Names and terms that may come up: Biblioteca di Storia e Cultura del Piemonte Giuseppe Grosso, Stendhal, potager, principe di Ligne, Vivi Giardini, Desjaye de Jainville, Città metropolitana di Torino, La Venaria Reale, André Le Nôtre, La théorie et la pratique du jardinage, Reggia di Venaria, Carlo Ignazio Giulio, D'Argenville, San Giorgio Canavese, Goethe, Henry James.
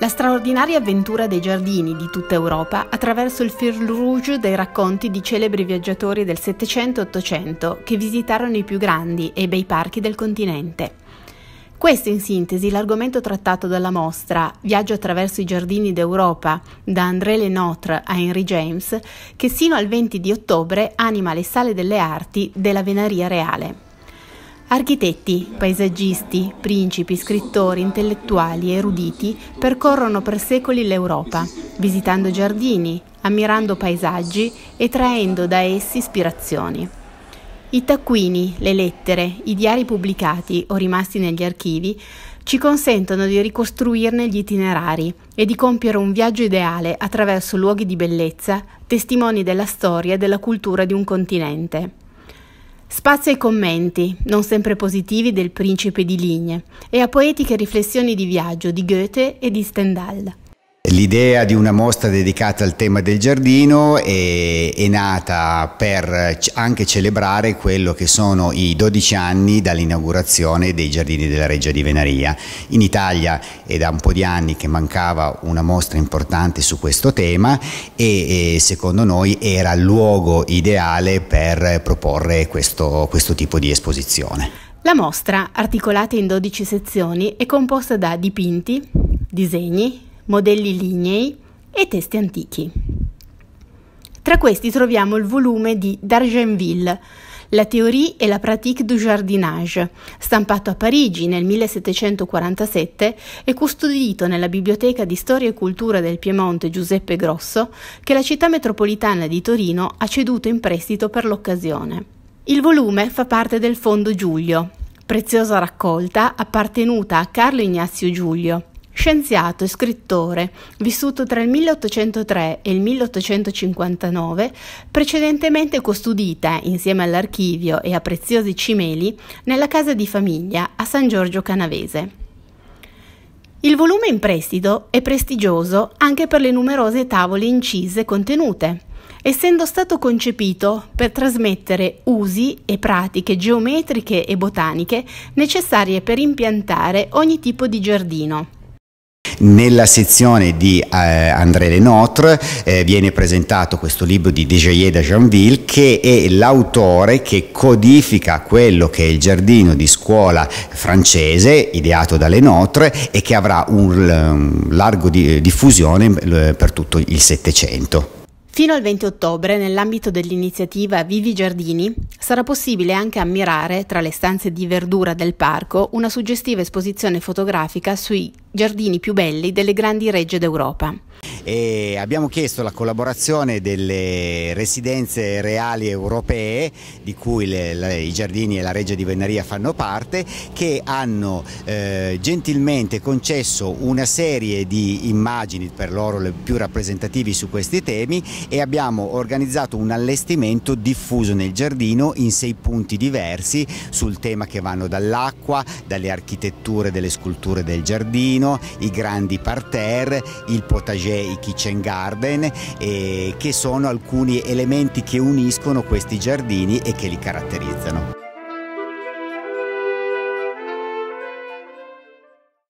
La straordinaria avventura dei giardini di tutta Europa attraverso il fil rouge dei racconti di celebri viaggiatori del Settecento e Ottocento che visitarono i più grandi e bei parchi del continente. Questo in sintesi l'argomento trattato dalla mostra Viaggio attraverso i giardini d'Europa da André Le Nôtre a Henry James, che sino al 20 di ottobre anima le sale delle arti della Venaria Reale. Architetti, paesaggisti, principi, scrittori, intellettuali e eruditi percorrono per secoli l'Europa, visitando giardini, ammirando paesaggi e traendo da essi ispirazioni. I taccuini, le lettere, i diari pubblicati o rimasti negli archivi ci consentono di ricostruirne gli itinerari e di compiere un viaggio ideale attraverso luoghi di bellezza, testimoni della storia e della cultura di un continente. Spazio ai commenti, non sempre positivi, del Principe di Ligne e a poetiche riflessioni di viaggio di Goethe e di Stendhal. L'idea di una mostra dedicata al tema del giardino è nata per anche celebrare quello che sono i 12 anni dall'inaugurazione dei giardini della Reggia di Venaria. In Italia è da un po' di anni che mancava una mostra importante su questo tema e secondo noi era il luogo ideale per proporre questo tipo di esposizione. La mostra, articolata in 12 sezioni, è composta da dipinti, disegni, modelli lignei e testi antichi. Tra questi troviamo il volume di D'Argenville, La théorie et la pratique du jardinage, stampato a Parigi nel 1747 e custodito nella Biblioteca di Storia e Cultura del Piemonte Giuseppe Grosso, che la Città metropolitana di Torino ha ceduto in prestito per l'occasione. Il volume fa parte del Fondo Giulio, preziosa raccolta appartenuta a Carlo Ignazio Giulio, scienziato e scrittore, vissuto tra il 1803 e il 1859, precedentemente custodita, insieme all'archivio e a preziosi cimeli, nella casa di famiglia a San Giorgio Canavese. Il volume in prestito è prestigioso anche per le numerose tavole incise contenute, essendo stato concepito per trasmettere usi e pratiche geometriche e botaniche necessarie per impiantare ogni tipo di giardino. Nella sezione di André Le Nôtre viene presentato questo libro di Desjaye de Jainville, che è l'autore che codifica quello che è il giardino di scuola francese ideato da Le Nôtre e che avrà un largo diffusione per tutto il Settecento. Fino al 20 ottobre, nell'ambito dell'iniziativa Vivi Giardini, sarà possibile anche ammirare, tra le stanze di verdura del parco, una suggestiva esposizione fotografica sui giardini più belli delle grandi regge d'Europa. E abbiamo chiesto la collaborazione delle residenze reali europee, di cui i giardini e la Reggia di Venaria fanno parte, che hanno gentilmente concesso una serie di immagini, per loro le più rappresentativi su questi temi, e abbiamo organizzato un allestimento diffuso nel giardino in 6 punti diversi sul tema, che vanno dall'acqua, dalle architetture delle sculture del giardino, i grandi parterre, il potager, i kitchen garden, che sono alcuni elementi che uniscono questi giardini e che li caratterizzano.